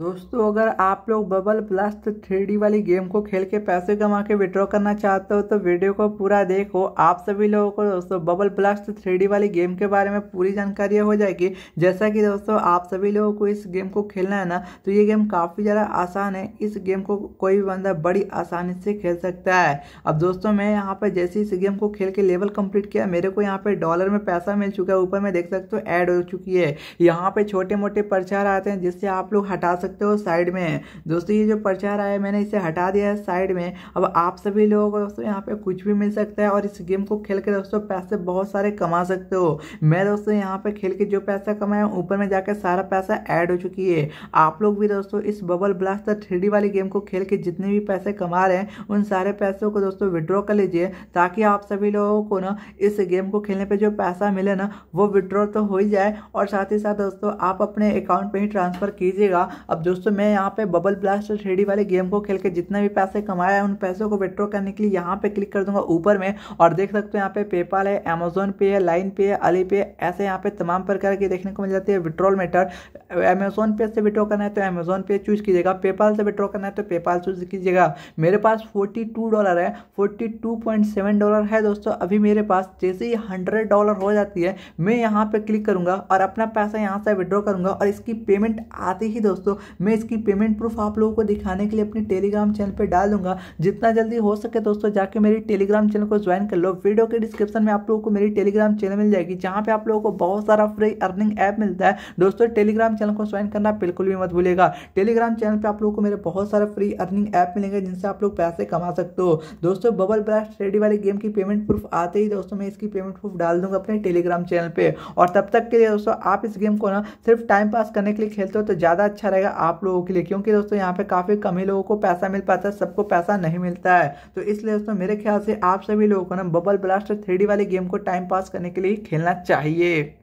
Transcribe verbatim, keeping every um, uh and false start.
दोस्तों अगर आप लोग बबल ब्लास्ट थ्री डी वाली गेम को खेल के पैसे कमा के विड्रॉ करना चाहते हो तो वीडियो को पूरा देखो। आप सभी लोगों को दोस्तों बबल ब्लास्ट थ्री डी वाली गेम के बारे में पूरी जानकारी हो जाएगी। जैसा कि दोस्तों आप सभी लोगों को इस गेम को खेलना है ना, तो ये गेम काफ़ी ज़्यादा आसान है। इस गेम को कोई भी बंदा बड़ी आसानी से खेल सकता है। अब दोस्तों मैं यहाँ पर जैसे इस गेम को खेल के लेवल कंप्लीट किया, मेरे को यहाँ पर डॉलर में पैसा मिल चुका है। ऊपर में देख सकते हो ऐड हो चुकी है। यहाँ पर छोटे मोटे प्रचार आते हैं जिससे आप लोग हटा सकते हो साइड में। दोस्तों ये जो प्रचार आया मैंने इसे हटा दिया है साइड में। अब आप सभी लोगों को दोस्तों यहाँ पे कुछ भी मिल सकता है और इस गेम को खेल के दोस्तों पैसे बहुत सारे कमा सकते हो। मैं दोस्तों यहाँ पे खेल के जो पैसा कमाया ऊपर में जाकर सारा पैसा ऐड हो चुकी है। आप लोग भी दोस्तों इस बबल ब्लास्ट थ्री डी वाली गेम को खेल के जितने भी पैसे कमा रहे हैं उन सारे पैसों को दोस्तों विड्रॉ कर लीजिए, ताकि आप सभी लोगों को ना इस गेम को खेलने पर जो पैसा मिले ना वो विड्रॉ तो हो ही जाए और साथ ही साथ दोस्तों आप अपने अकाउंट पर ही ट्रांसफर कीजिएगा। अब दोस्तों मैं यहाँ पे बबल ब्लास्ट थ्री डी वाले गेम को खेल के जितना भी पैसे कमाया है उन पैसों को विड्रॉ करने के लिए यहाँ पे क्लिक कर दूंगा ऊपर में, और देख सकते हो यहाँ पे पेपाल है, अमेजोन पे है, लाइन पे है, अली पे, ऐसे यहाँ पे तमाम प्रकार की देखने को मिल जाती है विड्रॉल मेथड। अमेजोन पे से विड्रॉ करना है तो अमेजोन पे चूज़ कीजिएगा, पेपाल से विड्रॉ करना है तो पेपाल चूज़ कीजिएगा। मेरे पास फोर्टी टू डॉलर है, forty two point seven dollar है दोस्तों अभी मेरे पास। जैसे ही हंड्रेड डॉलर हो जाती है मैं यहाँ पर क्लिक करूँगा और अपना पैसा यहाँ से विड्रॉ करूँगा, और इसकी पेमेंट आती ही दोस्तों मैं इसकी पेमेंट प्रूफ आप लोगों को दिखाने के लिए अपने टेलीग्राम चैनल पे डाल दूंगा। जितना जल्दी हो सके दोस्तों जाके मेरी टेलीग्राम चैनल को ज्वाइन कर लो। वीडियो के डिस्क्रिप्शन में आप लोगों को मेरी टेलीग्राम चैनल मिल जाएगी, जहां पे आप लोगों को बहुत सारा फ्री अर्निंग ऐप मिलता है। दोस्तों टेलीग्राम चैनल को ज्वाइन करना बिल्कुल भी मत भूलेगा। टेलीग्राम चैनल पर आप लोगों को मेरे बहुत सारे फ्री अर्निंग ऐप मिलेंगे जिनसे आप लोग पैसे कमा सकते हो। दोस्तों बबल ब्लास्ट थ्री डी वाली गेम की पेमेंट प्रूफ आते ही दोस्तों मैं इसकी पेमेंट प्रूफ डाल दूंगा अपने टेलीग्राम चैनल पर। और तब तक के लिए दोस्तों आप इस गेम को ना सिर्फ टाइम पास करने के लिए खेलते हो तो ज़्यादा अच्छा रहेगा आप लोगों के लिए, क्योंकि दोस्तों यहाँ पे काफ़ी कम ही लोगों को पैसा मिल पाता है, सबको पैसा नहीं मिलता है। तो इसलिए दोस्तों मेरे ख्याल से आप सभी लोगों को ना बबल ब्लास्ट थ्री डी वाले गेम को टाइम पास करने के लिए खेलना चाहिए।